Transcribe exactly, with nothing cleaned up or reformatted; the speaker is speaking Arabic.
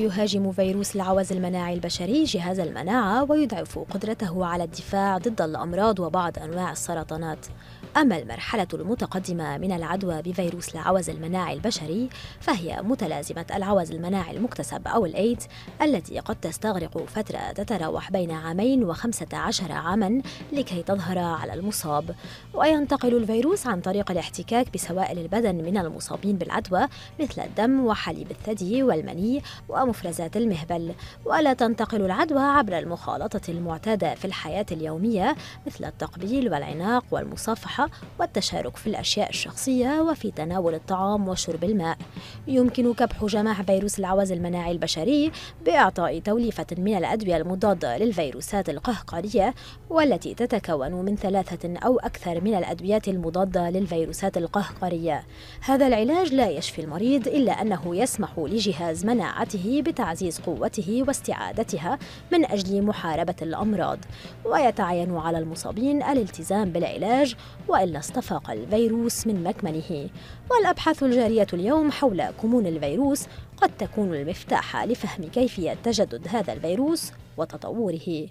يهاجم فيروس العوز المناعي البشري جهاز المناعة ويضعف قدرته على الدفاع ضد الأمراض وبعض أنواع السرطانات. أما المرحلة المتقدمة من العدوى بفيروس العوز المناعي البشري فهي متلازمة العوز المناعي المكتسب أو الإيدز، التي قد تستغرق فترة تتراوح بين عامين وخمسة عشر عاماً لكي تظهر على المصاب. وينتقل الفيروس عن طريق الاحتكاك بسوائل البدن من المصابين بالعدوى مثل الدم وحليب الثدي والمني ومفرزات المهبل، ولا تنتقل العدوى عبر المخالطة المعتادة في الحياة اليومية مثل التقبيل والعناق والمصافحة والتشارك في الأشياء الشخصية وفي تناول الطعام وشرب الماء. يمكن كبح جماح فيروس العوز المناعي البشري بإعطاء توليفة من الأدوية المضادة للفيروسات القهقرية، والتي تتكون من ثلاثة أو أكثر من الأدويات المضادة للفيروسات القهقرية. هذا العلاج لا يشفي المريض إلا أنه يسمح لجهاز مناعته بتعزيز قوته واستعادتها من أجل محاربة الأمراض، ويتعين على المصابين الالتزام بالعلاج وإلا استفاق الفيروس من مكمنه. والأبحاث الجارية اليوم حول كمون الفيروس قد تكون المفتاح لفهم كيفية تجدد هذا الفيروس وتطوره.